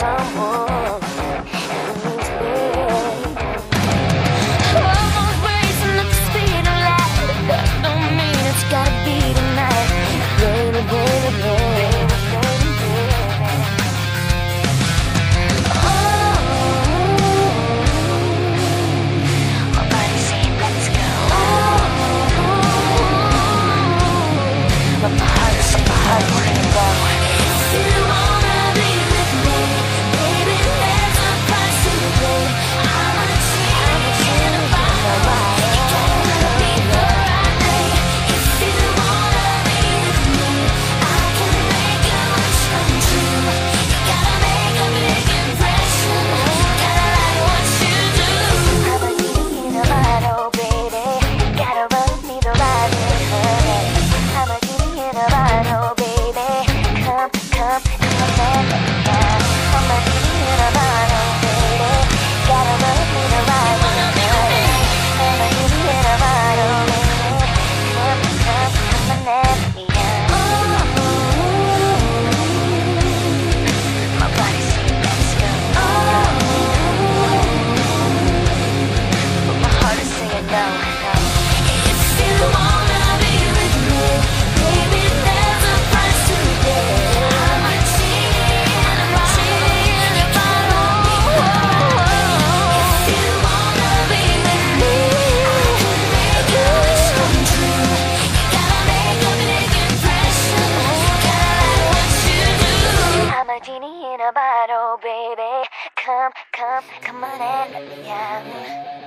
someone who needs me. I'm always looking to speed of light. I mean, it's gotta be tonight. Baby, baby, baby, baby, baby. Oh, my body's saying let's go. Oh, but my heart is so hard working about. Genie in a bottle, baby. Come on and let me out.